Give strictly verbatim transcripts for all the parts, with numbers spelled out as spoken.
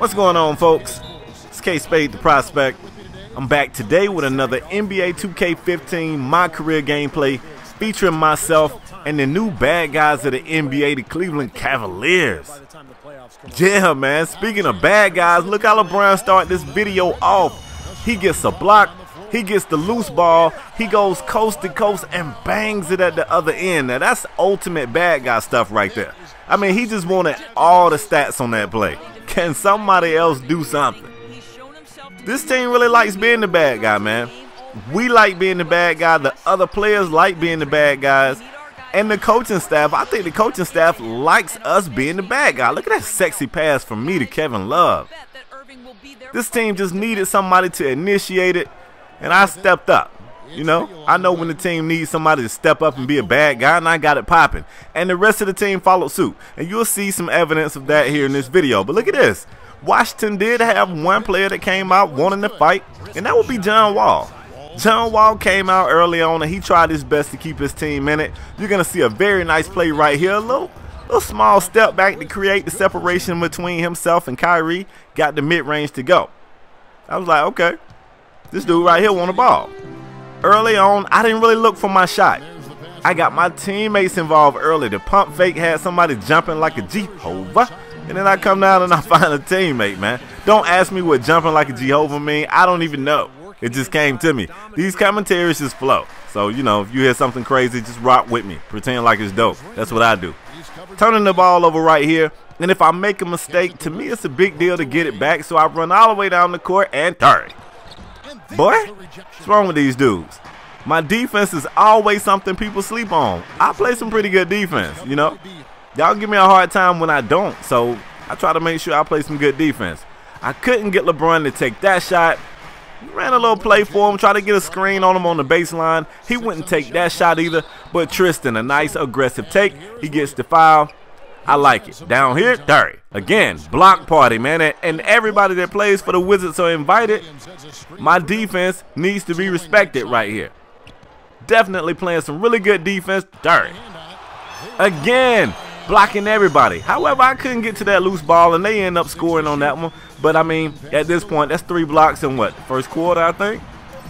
What's going on, folks? It's K Spade, the Prospect. I'm back today with another N B A two K fifteen My Career gameplay featuring myself and the new bad guys of the N B A, the Cleveland Cavaliers. Yeah, man, speaking of bad guys, look how LeBron started this video off. He gets a block, he gets the loose ball, he goes coast to coast and bangs it at the other end. Now, that's ultimate bad guy stuff right there. I mean, he just wanted all the stats on that play. Can somebody else do something? This team really likes being the bad guy, man. We like being the bad guy. The other players like being the bad guys. And the coaching staff, I think the coaching staff likes us being the bad guy. Look at that sexy pass from me to Kevin Love. This team just needed somebody to initiate it, and I stepped up. You know, I know when the team needs somebody to step up and be a bad guy, and I got it popping. And the rest of the team followed suit. And you'll see some evidence of that here in this video. But look at this. Washington did have one player that came out wanting to fight, and that would be John Wall. John Wall came out early on, and he tried his best to keep his team in it. You're going to see a very nice play right here. A little, little small step back to create the separation between himself and Kyrie. Got the mid-range to go. I was like, okay, this dude right here won the ball. Early on, I didn't really look for my shot. I got my teammates involved early. The pump fake had somebody jumping like a Jehovah. And then I come down and I find a teammate, man. Don't ask me what jumping like a Jehovah mean. I don't even know. It just came to me. These commentaries just flow. So, you know, if you hear something crazy, just rock with me. Pretend like it's dope. That's what I do. Turning the ball over right here. And if I make a mistake, to me it's a big deal to get it back. So I run all the way down the court and third. Boy, what's wrong with these dudes? My defense is always something people sleep on. I play some pretty good defense, you know. Y'all give me a hard time when I don't, so I try to make sure I play some good defense. I couldn't get LeBron to take that shot. Ran a little play for him, tried to get a screen on him on the baseline. He wouldn't take that shot either, but Tristan, a nice aggressive take. He gets the foul. I like it. Down here, dirty. Again, block party, man. And everybody that plays for the Wizards are invited. My defense needs to be respected right here. Definitely playing some really good defense. Dirty. Again. Blocking everybody. However, I couldn't get to that loose ball, and they end up scoring on that one. But, I mean, at this point, that's three blocks in, what, first quarter, I think?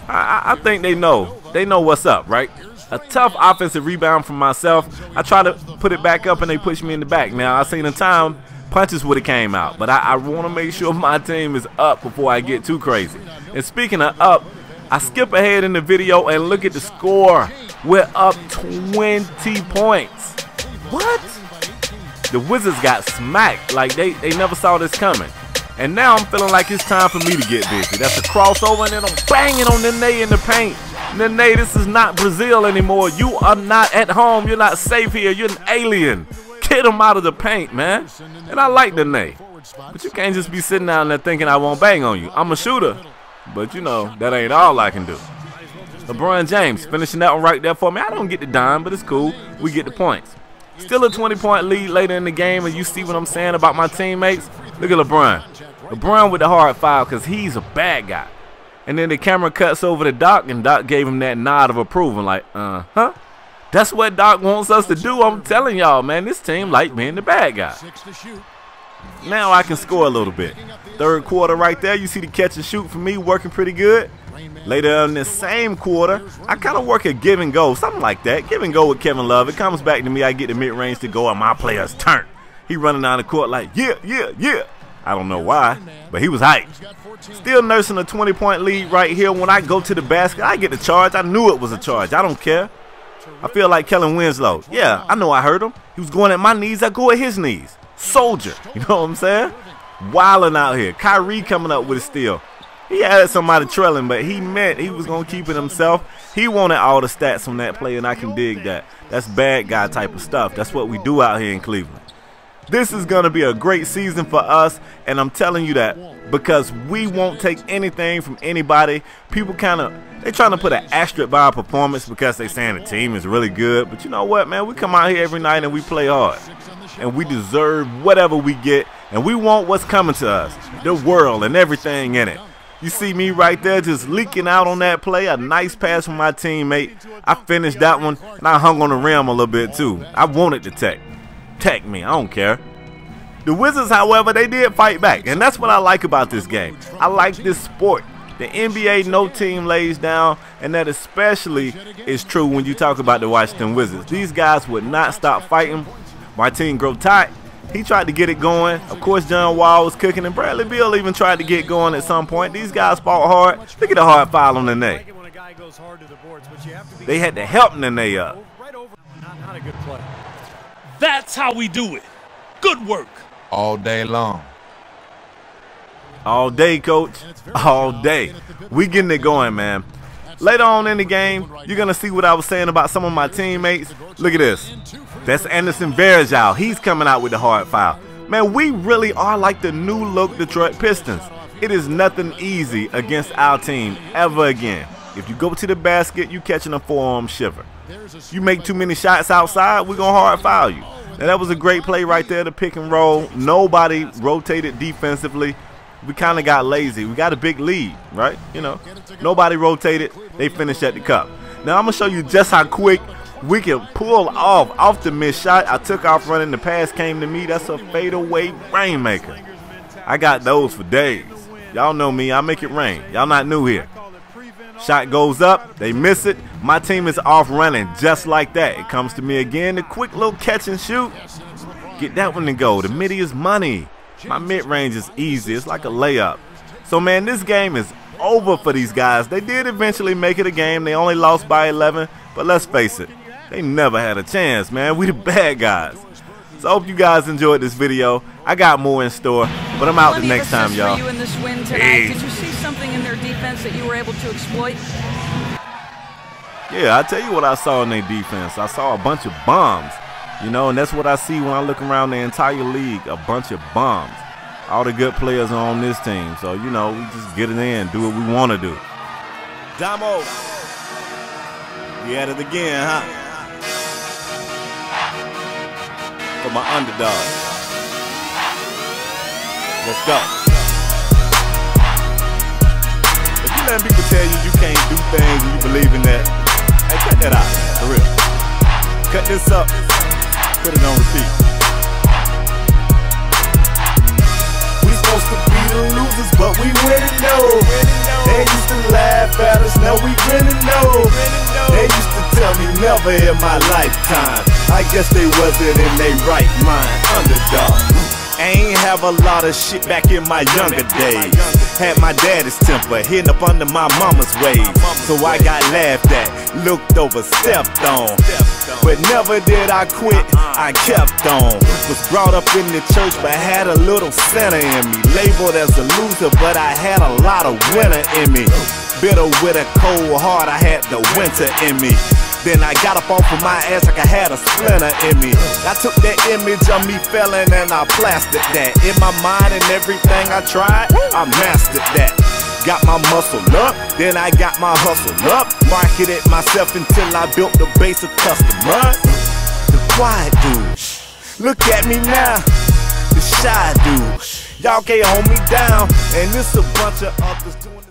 I, I, I think they know. They know what's up, right? A tough offensive rebound from myself. I try to put it back up, and they push me in the back. Now, I seen the time punches would have came out, but I, I want to make sure my team is up before I get too crazy. And speaking of up, I skip ahead in the video and look at the score. We're up twenty points. What? The Wizards got smacked, like they, they never saw this coming. And now I'm feeling like it's time for me to get busy. That's a crossover, and then I'm banging on Nene in the paint. Nene, this is not Brazil anymore. You are not at home. You're not safe here. You're an alien. Get him out of the paint, man. And I like Nene. But you can't just be sitting down there thinking I won't bang on you. I'm a shooter. But, you know, that ain't all I can do. LeBron James finishing that one right there for me. I don't get the dime, but it's cool. We get the points. Still a twenty-point lead later in the game, and you see what I'm saying about my teammates. Look at LeBron. LeBron with the hard foul because he's a bad guy. And then the camera cuts over to Doc, and Doc gave him that nod of approval. Like, uh-huh. That's what Doc wants us to do. I'm telling y'all, man, this team like being the bad guy. Now I can score a little bit. Third quarter right there, you see the catch and shoot for me working pretty good. Later in the same quarter, I kind of work a give and go, something like that. Give and go with Kevin Love. It comes back to me. I get the mid-range to go, and my player's turn. He running down the court like, yeah, yeah, yeah. I don't know why, but he was hyped. Still nursing a twenty-point lead right here. When I go to the basket, I get the charge. I knew it was a charge. I don't care. I feel like Kellen Winslow. Yeah, I know I heard him. He was going at my knees. I go at his knees. Soldier. You know what I'm saying? Wilding out here. Kyrie coming up with a steal. He had somebody trailing, but he meant he was going to keep it himself. He wanted all the stats on that play, and I can dig that. That's bad guy type of stuff. That's what we do out here in Cleveland. This is going to be a great season for us, and I'm telling you that because we won't take anything from anybody. People kind of, they trying to put an asterisk by our performance because they saying the team is really good. But you know what, man? We come out here every night and we play hard, and we deserve whatever we get, and we want what's coming to us, the world and everything in it. You see me right there just leaking out on that play. A nice pass from my teammate. I finished that one, and I hung on the rim a little bit too. I wanted to tech. Tech me. I don't care. The Wizards, however, they did fight back, and that's what I like about this game. I like this sport. The N B A, no team lays down, and that especially is true when you talk about the Washington Wizards. These guys would not stop fighting. Martin Grotat, he tried to get it going. Of course, John Wall was cooking, and Bradley Bill even tried to get going at some point. These guys fought hard. Look at the hard foul on Nene. They had to help Nene up. Not a good play. That's how we do it. Good work. All day long. All day, coach. All day. We getting it going, man. Later on in the game, you're going to see what I was saying about some of my teammates. Look at this. That's Anderson Varejao. He's coming out with the hard foul. Man, we really are like the new look Detroit Pistons. It is nothing easy against our team ever again. If you go to the basket, you're catching a forearm shiver. You make too many shots outside, we're going to hard foul you. Now, that was a great play right there, the pick and roll. Nobody rotated defensively. We kind of got lazy. We got a big lead, right? You know, nobody rotated. They finished at the cup. Now, I'm going to show you just how quick we can pull off off the missed shot. I took off running. The pass came to me. That's a fadeaway rainmaker. I got those for days. Y'all know me. I make it rain. Y'all not new here. Shot goes up. They miss it. My team is off running just like that. It comes to me again. The quick little catch and shoot. Get that one to go. The midi is money. My mid-range is easy. It's like a layup. So, man, this game is over for these guys. They did eventually make it a game. They only lost by eleven. But let's face it, they never had a chance, man. We the bad guys. So I hope you guys enjoyed this video. I got more in store, but I'm out the next time, y'all. Did you see something in their defense that you were able to exploit? Yeah, I'll tell you what I saw in their defense. I saw a bunch of bombs. You know, and that's what I see when I look around the entire league, a bunch of bombs. All the good players are on this team. So, you know, we just get it in, do what we want to do. Damo. We at it again, huh? For my underdog. Let's go. If you let people tell you you can't do things and you believe in that, hey, cut that out, for real. Cut this up. Put it on repeat. We supposed to be the losers, but we winning though. They used to laugh at us, now we grinning though. They used to tell me never in my lifetime. I guess they wasn't in their right mind. Underdog. I ain't have a lot of shit back in my younger days. Had my daddy's temper, hidden up under my mama's ways. So I got laughed at, looked over, stepped on. But never did I quit, I kept on. Was brought up in the church but had a little sinner in me. Labeled as a loser but I had a lot of winner in me. Bitter with a cold heart, I had the winter in me. Then I got up off of my ass like I had a splinter in me. I took that image of me failing and I plastered that. In my mind and everything I tried, I mastered that. Got my muscle up, then I got my hustle up. Marketed myself until I built the base of customers. The quiet dude, look at me now. The shy dude, y'all can't hold me down. And it's a bunch of others doing